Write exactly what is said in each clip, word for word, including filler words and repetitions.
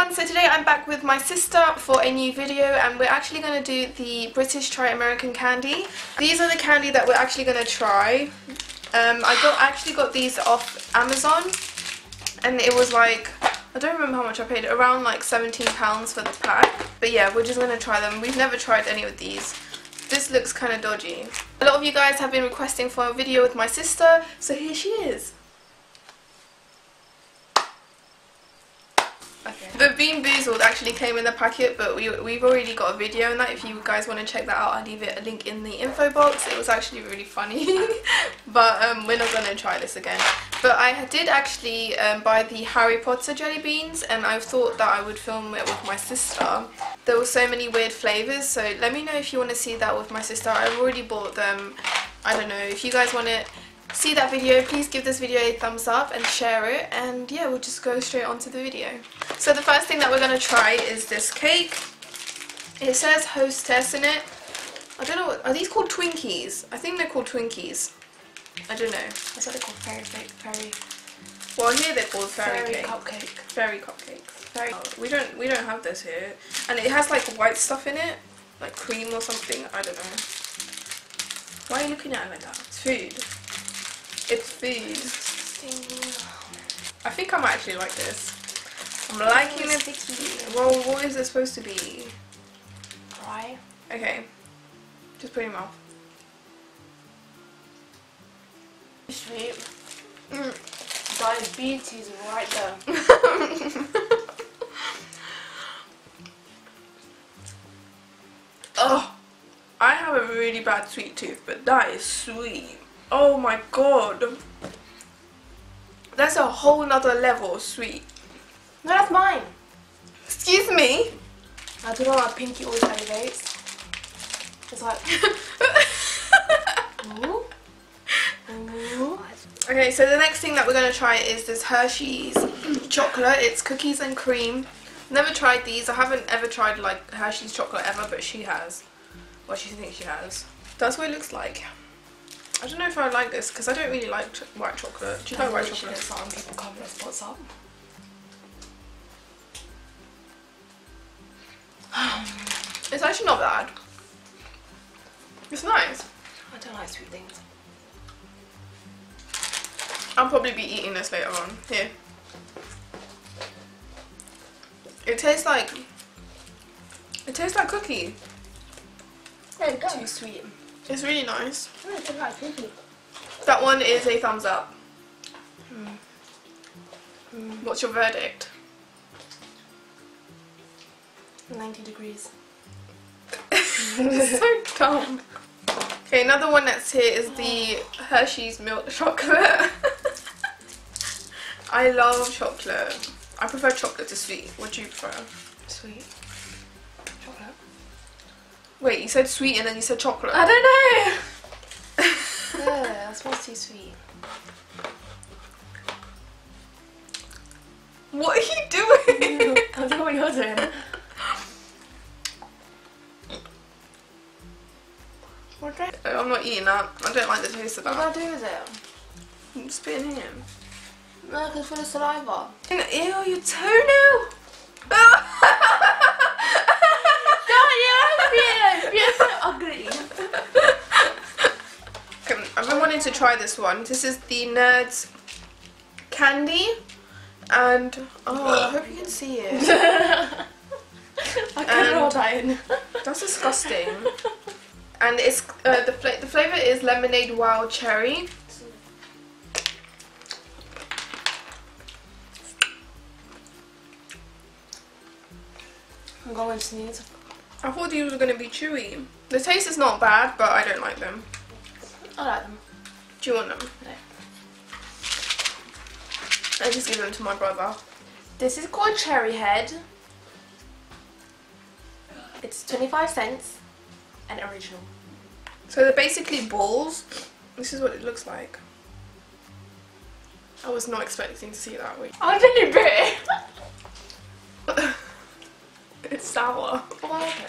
everyone, so today I'm back with my sister for a new video, and we're actually going to do the British Try American Candy. These are the candy that we're actually going to try. Um, I got actually got these off Amazon, and it was like, I don't remember how much I paid, around like seventeen pounds for the pack. But yeah, we're just going to try them. We've never tried any of these. This looks kind of dodgy. A lot of you guys have been requesting for a video with my sister, so here she is. Okay. The Bean Boozled actually came in the packet, but we, we've already got a video on that. If you guys want to check that out, I'll leave it a link in the info box. It was actually really funny, but um, we're not going to try this again. But I did actually um, buy the Harry Potter jelly beans, and I thought that I would film it with my sister. There were so many weird flavours, so let me know if you want to see that with my sister. I've already bought them. I don't know, if you guys want to see that video, please give this video a thumbs up and share it, and yeah, we'll just go straight on to the video. So the first thing that we're going to try is this cake. It says Hostess in it. I don't know, what are these called? Twinkies? I think they're called Twinkies. I don't know. I thought they're called fairy cake. Fairy. Well, here they're called fairy, fairy cake. Cupcake. Fairy cupcakes. Fairy. Oh, we don't we don't have this here, and it has like white stuff in it, like cream or something. I don't know. Why are you looking at it like that? It's food. It's food. I think I might actually like this. I'm liking it. Sticky. Well, what is it supposed to be? Dry. Okay. Just put it in your mouth. Sweet. Mm. Guys, beans is right there. Oh, I have a really bad sweet tooth, but that is sweet. Oh my god, that's a whole nother level of sweet. No, that's mine. Excuse me. I don't know why pinky always elevates. It's like. Ooh. Ooh. Okay, so the next thing that we're going to try is this Hershey's chocolate. It's cookies and cream. Never tried these. I haven't ever tried like Hershey's chocolate ever, but she has. Well, she thinks she has. That's what it looks like. I don't know if I like this because I don't really like ch white chocolate. Do you like white chocolate? Some people comment what's up. It's actually not bad. It's nice. I don't like sweet things. I'll probably be eating this later on. Here. It tastes like. It tastes like cookie. There you go. Too sweet. It's really nice. That one is a thumbs up. Mm. Mm. What's your verdict? ninety degrees. So dumb. Okay, another one that's here is the Hershey's milk chocolate. I love chocolate. I prefer chocolate to sweet. What do you prefer? Sweet. Wait, you said sweet and then you said chocolate. I don't know. Yeah, that's not too sweet. What are you doing? I don't know what you're doing. Okay. I'm not eating that. I don't like the taste of that. What do I do with it? I'm spitting here. No, because it's full of saliva. And, ew, your toenail! Ugly. Okay, I've been wanting to try this one. This is the Nerds Candy, and oh, I hope you can see it. I cannot um, That's disgusting. And it's uh, the fla the flavor is lemonade wild cherry. I'm going to sneeze. I thought these were going to be chewy. The taste is not bad, but I don't like them. I like them. Do you want them? No. I just give them to my brother. This is called Cherry Head. It's twenty-five cents and original. So they're basically balls. This is what it looks like. I was not expecting to see it that way. I didn't bit it. It's sour. Oh, okay.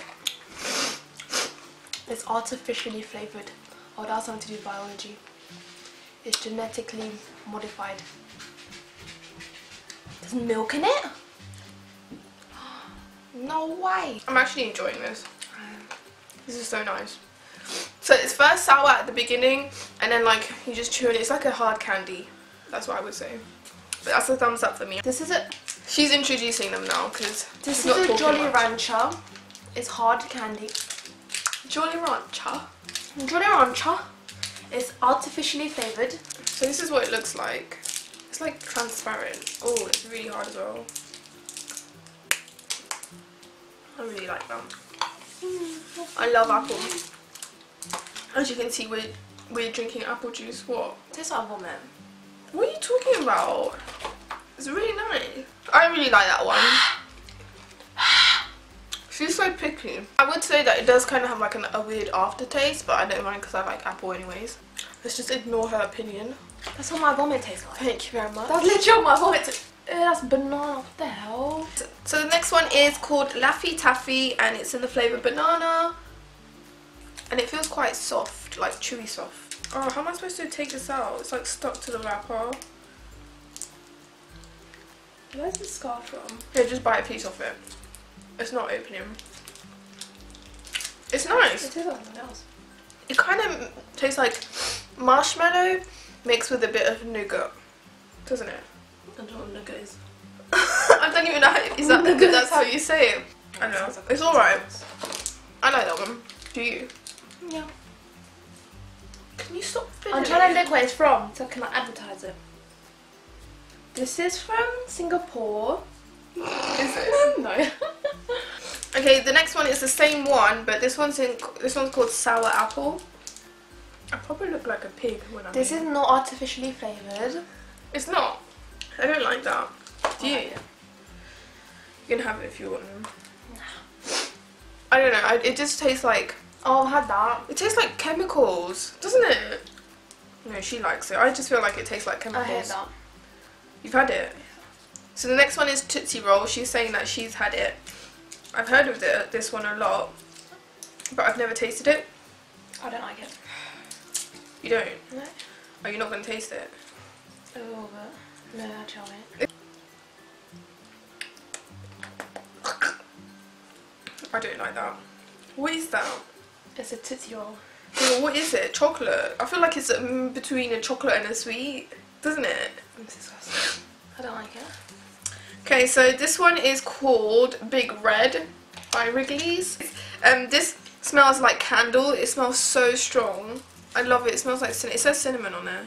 It's artificially flavoured. Oh, that's something to do with biology. It's genetically modified. There's milk in it? No way. I'm actually enjoying this. This is so nice. So it's first sour at the beginning, and then like you just chew it. It's like a hard candy. That's what I would say. But that's a thumbs up for me. This is a... She's introducing them now because this is a Jolly Rancher. It's hard candy. Jolly Rancher. Jolly Rancher. It's artificially flavoured. So this is what it looks like. It's like transparent. Oh, it's really hard as well. I really like them. I love apple. As you can see, we're we're drinking apple juice. What? Tastes like vomit. What are you talking about? It's really nice. I really like that one. She's so picky. I would say that it does kind of have like an, a weird aftertaste, but I don't mind because I like apple anyways. Let's just ignore her opinion. That's what my vomit tastes like. Thank you very much. That's literally what my vomit tastes like. Uh, that's banana, what the hell? So, so the next one is called Laffy Taffy, and it's in the flavour banana. And it feels quite soft, like chewy soft. Oh, how am I supposed to take this out? It's like stuck to the wrapper. Where's the scarf from? Yeah, just bite a piece off it. It's not opening. It's nice. It tastes like something else. It kind of tastes like marshmallow mixed with a bit of nougat, doesn't it? I don't know what nougat is. I don't even know how, is that, nougat. That's how you say it. I know. Like it's alright. I like that one. Do you? Yeah. Can you stop filling? I'm trying to look where it's from so I can advertise it. This is from Singapore. Is it? No. Okay, the next one is the same one, but this one's in this one's called Sour Apple. I probably look like a pig when I This is not artificially flavoured. It's not. I don't like that. Do you? Like you can have it if you want. Nah. I don't know. I, it just tastes like... Oh, I've had that. It tastes like chemicals, doesn't it? No, she likes it. I just feel like it tastes like chemicals. I hate that. You've had it? So the next one is Tootsie Roll. She's saying that she's had it. I've heard of the, this one a lot, but I've never tasted it. I don't like it. You don't? No. Oh, you're not going to taste it? A little bit. No, I'll try it. I don't like that. What is that? It's a Tootsie Roll. Yeah, what is it? Chocolate? I feel like it's um, between a chocolate and a sweet, doesn't it? It's disgusting. I don't like it. Okay, so this one is called Big Red by Wrigley's. Um, this smells like candle. It smells so strong. I love it. It smells like cinnamon. It says cinnamon on there.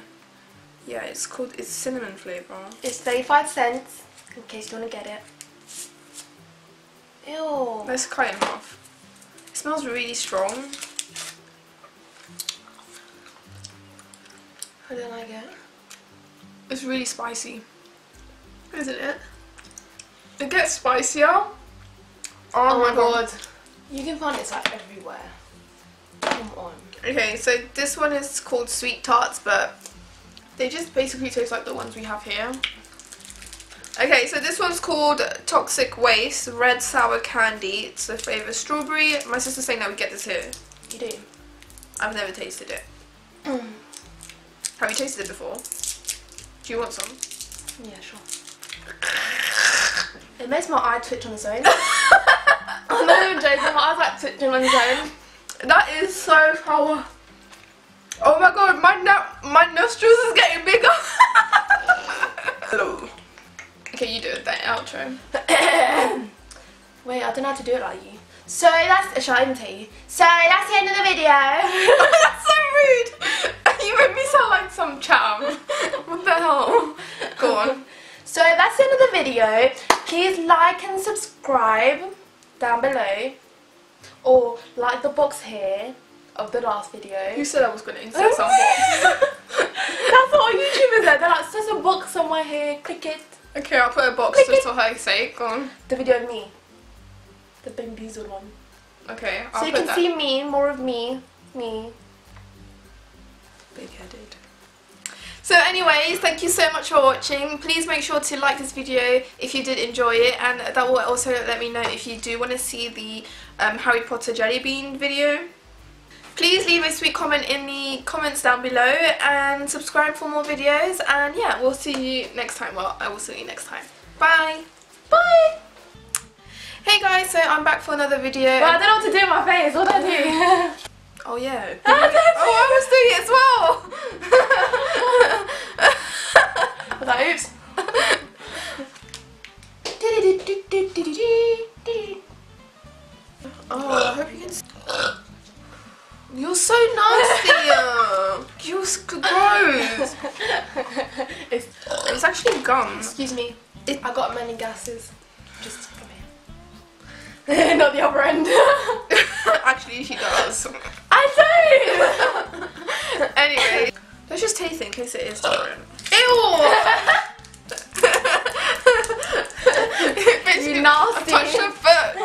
Yeah, it's called, it's cinnamon flavour. It's thirty-five cents, in case you want to get it. Ew. Let's cut it in half. It smells really strong. I don't like it. It's really spicy, isn't it? It gets spicier. Oh, oh my god. god. You can find it like everywhere. Come on. Okay, so this one is called Sweet Tarts, but... they just basically taste like the ones we have here. Okay, so this one's called Toxic Waste Red Sour Candy. It's the flavour strawberry. My sister's saying that we get this here. You do? I've never tasted it. Mm. Have you tasted it before? Do you want some? Yeah, sure. It makes my eye twitch on its own. I'm not even joking, my eye's like twitching on its own. That is so sour. Oh my god, my my nostrils is getting bigger. Hello. Okay, you do it, that outro. Wait, I don't know how to do it like you. So that's... Shall I even tell you? So that's the end of the video. That's so rude. You made me sound like some chum. What the hell? Go on. So that's the end of the video. Please like and subscribe down below. Or like the box here. Of the last video. Who said I was going to insert some box? That's what all YouTubers are. They're like, there's a box somewhere here. Click it. Okay, I'll put a box Click just it. for her sake. Go on. The video of me. The Bean Boozled one. Okay, I'll So you put can that. see me, more of me. Me. Big headed. So anyways, thank you so much for watching. Please make sure to like this video if you did enjoy it. And that will also let me know if you do want to see the um, Harry Potter jelly bean video. Please leave a sweet comment in the comments down below and subscribe for more videos, and yeah, we'll see you next time. Well, I will see you next time. Bye! Bye! Hey guys, so I'm back for another video. Well, I don't know what to do with my face. What did I do? Oh yeah. Oh, I was doing it as well. Was that oops? Oh, I hope you can see. You're so nasty. You're gross. It's, it's actually gum. Excuse me. It, I got many gases. Just come here. Not the upper end. Actually, she does. I don't. Anyway, let's just taste it in case it is different. Ew. You nasty. I touched your foot.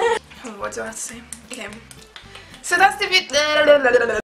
What do I have to say? Okay. So that's the video.